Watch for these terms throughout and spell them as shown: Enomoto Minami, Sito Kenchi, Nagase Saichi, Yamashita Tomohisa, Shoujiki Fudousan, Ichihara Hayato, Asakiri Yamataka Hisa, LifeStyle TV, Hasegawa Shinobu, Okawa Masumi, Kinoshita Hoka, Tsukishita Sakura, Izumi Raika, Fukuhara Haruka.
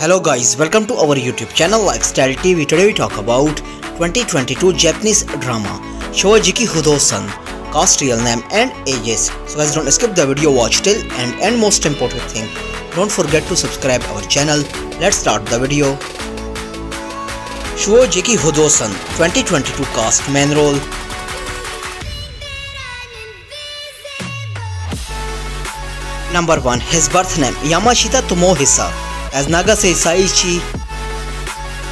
Hello guys, welcome to our YouTube channel Lifestyle TV. Today we talk about 2022 Japanese drama Shoujiki Fudousan, cast, real name and ages. So guys, don't skip the video, watch till end, and most important thing, don't forget to subscribe our channel. Let's start the video. Shoujiki Fudousan 2022 cast. Main role: Number 1. His birth name Yamashita Tomohisa as Nagase Saichi.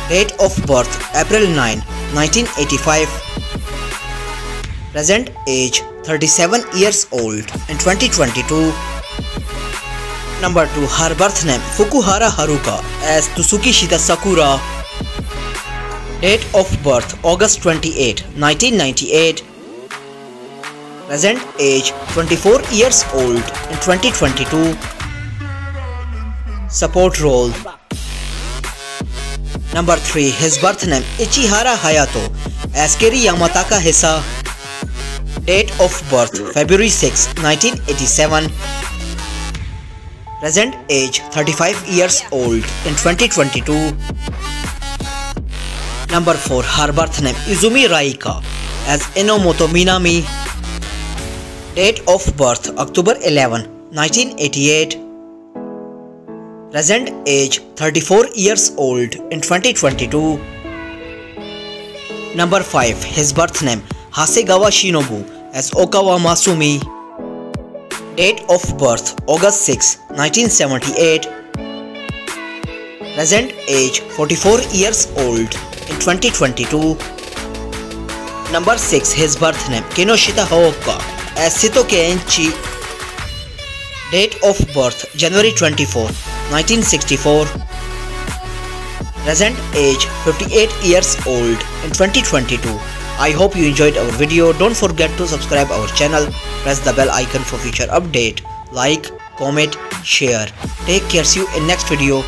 Date of birth April 9, 1985. Present age 37 years old in 2022. Number 2. Her birth name Fukuhara Haruka as Tsukishita Sakura. Date of birth August 28, 1998. Present age 24 years old in 2022. Support role. Number 3. His birth name Ichihara Hayato Asakiri Yamataka Hisa. Date of birth February 6, 1987. Present age 35 years old in 2022. Number 4. Her birth name Izumi Raika as Enomoto Minami. Date of birth October 11, 1988. Present age 34 years old in 2022. Number 5. His birth name Hasegawa Shinobu as Okawa Masumi. Date of birth August 6, 1978. Present age 44 years old in 2022. Number 6. His birth name Kinoshita Hoka as Sito Kenchi. Date of birth January 24, 1964. Present age 58 years old in 2022. I hope you enjoyed our video. Don't forget to subscribe our channel. Press the bell icon for future update. Like, comment, share. Take care. See you in next video.